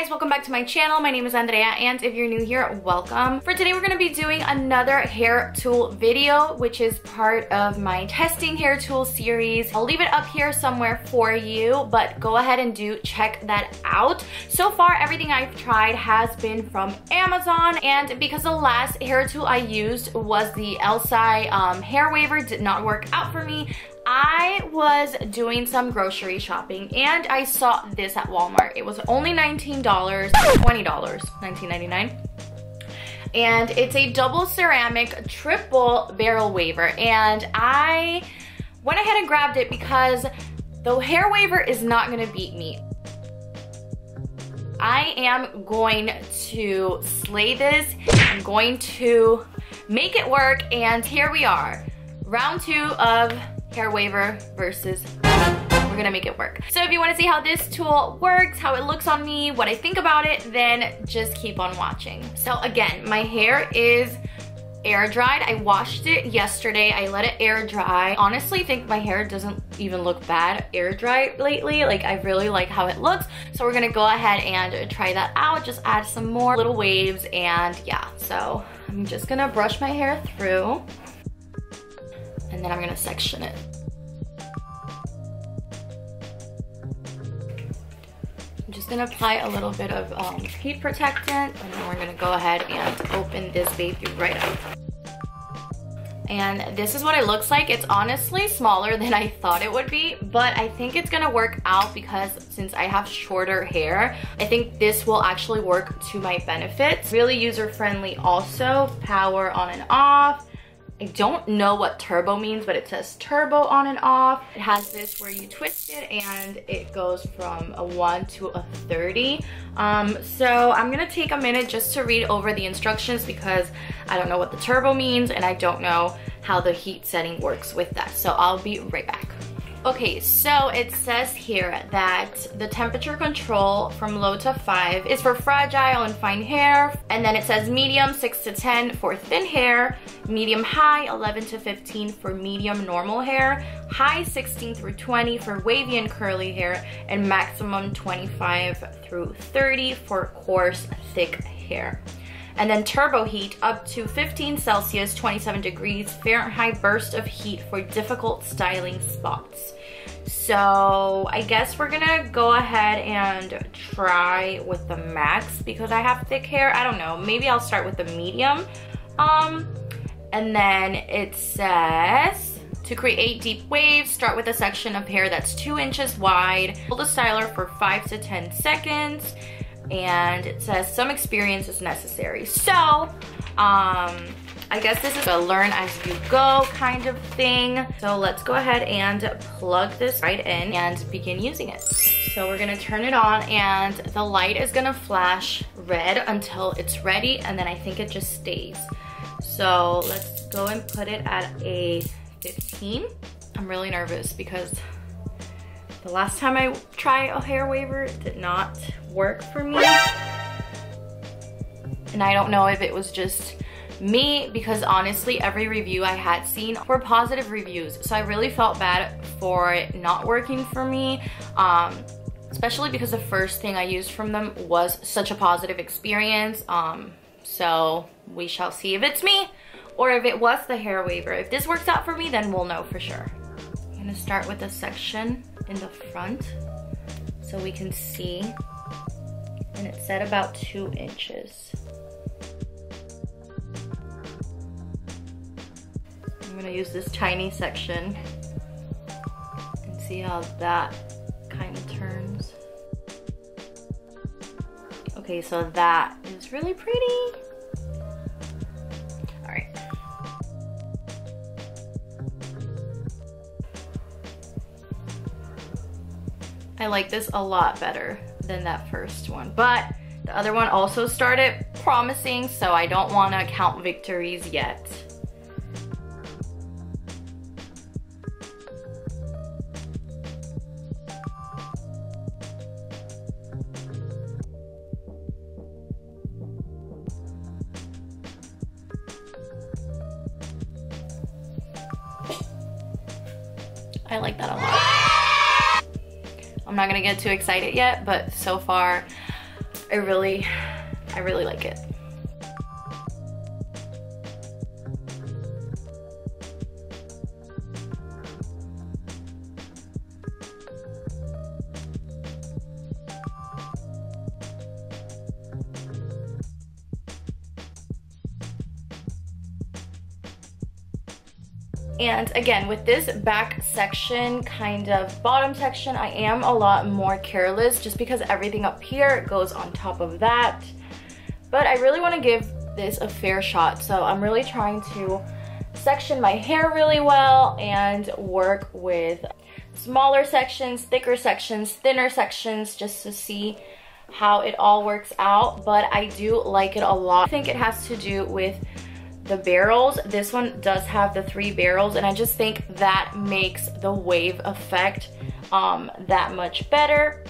guys, welcome back to my channel. My name is Andrea, and if you're new here, welcome. For today, we're gonna be doing another hair tool video, which is part of my testing hair tool series. I'll leave it up here somewhere for you, but go ahead and do check that out. So far, everything I've tried has been from Amazon, and because the last hair tool I used was the Ellesye hair waver, did not work out for me. I was doing some grocery shopping and I saw this at Walmart. It was only $19, $20, $19.99. And it's a double ceramic triple barrel waver. And I went ahead and grabbed it because the hair waver is not gonna beat me. I am going to slay this. I'm going to make it work, and here we are. Round two of hair waver versus we're gonna make it work. So if you want to see how this tool works, how it looks on me, what I think about it, then just keep on watching. So again, my hair is air dried. I washed it yesterday. I let it air dry. Honestly, I think my hair doesn't even look bad air dry lately. Like, I really like how it looks. So we're gonna go ahead and try that out. Just add some more little waves, and yeah. So I'm just gonna brush my hair through, and then I'm gonna section it. I'm just gonna apply a little bit of heat protectant, and then we're gonna go ahead and open this baby right up. And this is what it looks like. It's honestly smaller than I thought it would be, but I think it's gonna work out because since I have shorter hair, I think this will actually work to my benefit. Really user-friendly also, power on and off. I don't know what turbo means, but it says turbo on and off. It has this where you twist it and it goes from a 1 to a 30. So I'm gonna take a minute just to read over the instructions because I don't know what the turbo means and I don't know how the heat setting works with that. So I'll be right back. Okay, so it says here that the temperature control from low to 5 is for fragile and fine hair, and then it says medium 6 to 10 for thin hair, medium high 11 to 15 for medium normal hair, high 16 through 20 for wavy and curly hair, and maximum 25 through 30 for coarse, thick hair. And then turbo heat up to 15 Celsius, 27 degrees Fahrenheit burst of heat for difficult styling spots. So I guess we're gonna go ahead and try with the max because I have thick hair. I don't know, maybe I'll start with the medium. And then it says, to create deep waves, start with a section of hair that's 2 inches wide. Hold the styler for 5 to 10 seconds. And it says some experience is necessary. So I guess this is a learn as you go kind of thing. So let's go ahead and plug this right in and begin using it. So we're gonna turn it on and the light is gonna flash red until it's ready, and then I think it just stays. So let's go and put it at a 15. I'm really nervous because the last time I tried a hair waver, it did not work for me. And I don't know if it was just me, because honestly, every review I had seen were positive reviews. So I really felt bad for it not working for me. Especially because the first thing I used from them was such a positive experience. So we shall see if it's me or if it was the hair waver. If this works out for me, then we'll know for sure. I'm gonna start with a section in the front so we can see, and it's set about 2 inches. I'm gonna use this tiny section and see how that kind of turns. Okay, so that is really pretty. All right. I like this a lot better than that first one, but the other one also started promising, so I don't want to count victories yet. I like that a lot. I'm not gonna get too excited yet, but so far I really like it. And again, with this back section, kind of bottom section, I am a lot more careless just because everything up here goes on top of that. But I really want to give this a fair shot, so I'm really trying to section my hair really well and work with smaller sections, thicker sections, thinner sections, just to see how it all works out. But I do like it a lot. I think it has to do with the barrels. This one does have the 3 barrels, and I just think that makes the wave effect that much better.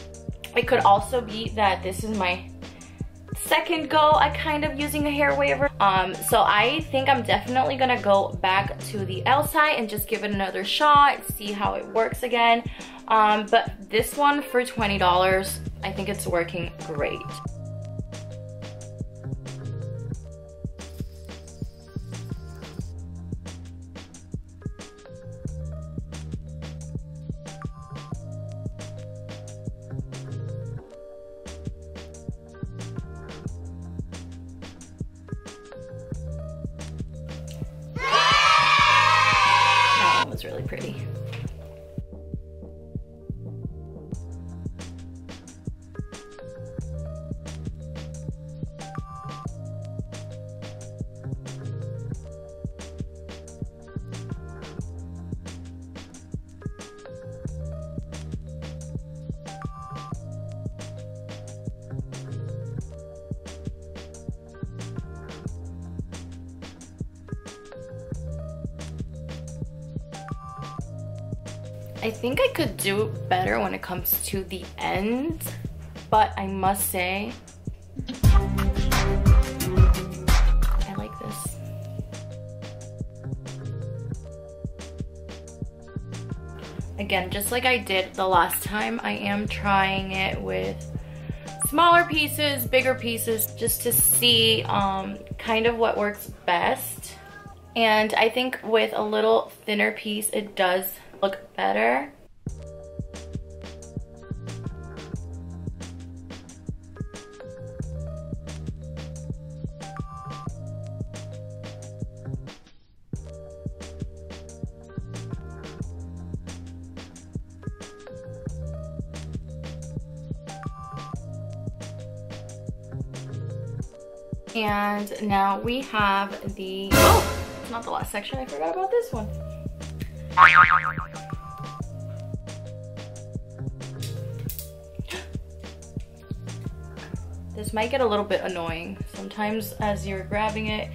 It could also be that this is my second go at kind of using a hair waver, so I think I'm definitely gonna go back to the Ellesye and just give it another shot, see how it works again. But this one for $20, I think it's working great. Really pretty. I think I could do better when it comes to the end, but I must say, I like this. Again, just like I did the last time, I am trying it with smaller pieces, bigger pieces, just to see kind of what works best. And I think with a little thinner piece, it does look better. And now we have the, oh, it's not the last section, I forgot about this one. This might get a little bit annoying. Sometimes as you're grabbing it,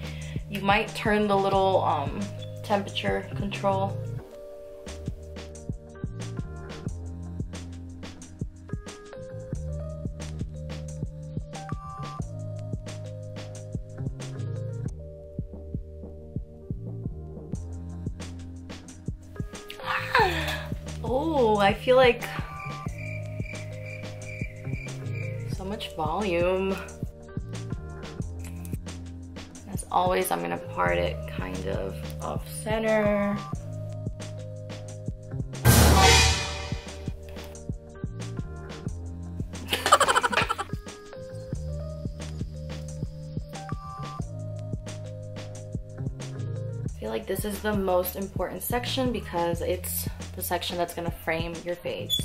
you might turn the little temperature control. Oh, I feel like so much volume. As always, I'm gonna part it kind of off center. I feel like this is the most important section because it's the section that's gonna frame your face.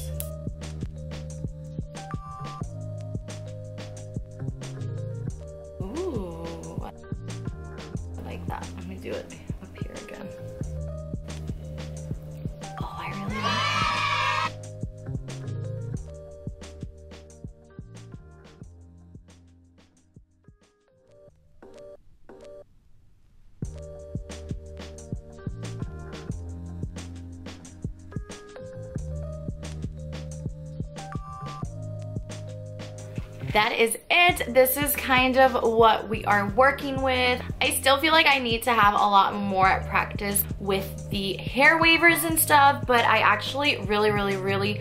That is it. This is kind of what we are working with. I still feel like I need to have a lot more practice with the hair wavers and stuff, but I actually really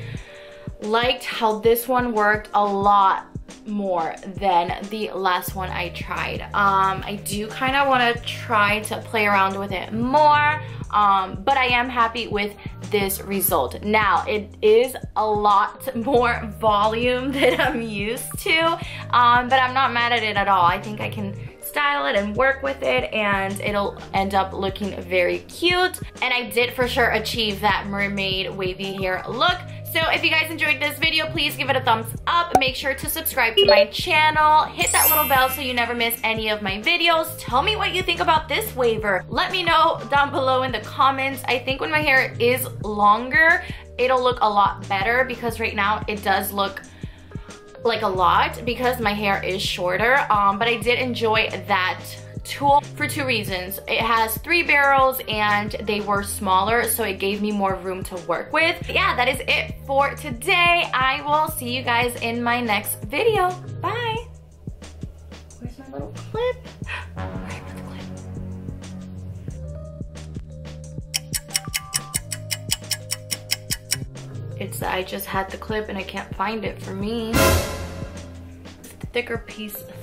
liked how this one worked a lot more than the last one I tried. I do kind of want to try to play around with it more, but I am happy with this result. Now, it is a lot more volume than I'm used to, but I'm not mad at it at all. I think I can style it and work with it, and it'll end up looking very cute. And I did for sure achieve that mermaid wavy hair look. So if you guys enjoyed this video, please give it a thumbs up. Make sure to subscribe to my channel. Hit that little bell so you never miss any of my videos. Tell me what you think about this waiver. Let me know down below in the comments. I think when my hair is longer, it'll look a lot better, because right now it does look like a lot because my hair is shorter. But I did enjoy that tool for two reasons. It has three barrels and they were smaller, so it gave me more room to work with. But yeah, that is it for today. I will see you guys in my next video. Bye. Where's my little clip? Where did the clip? It's that I just had the clip and I can't find it for me. It's the thicker piece.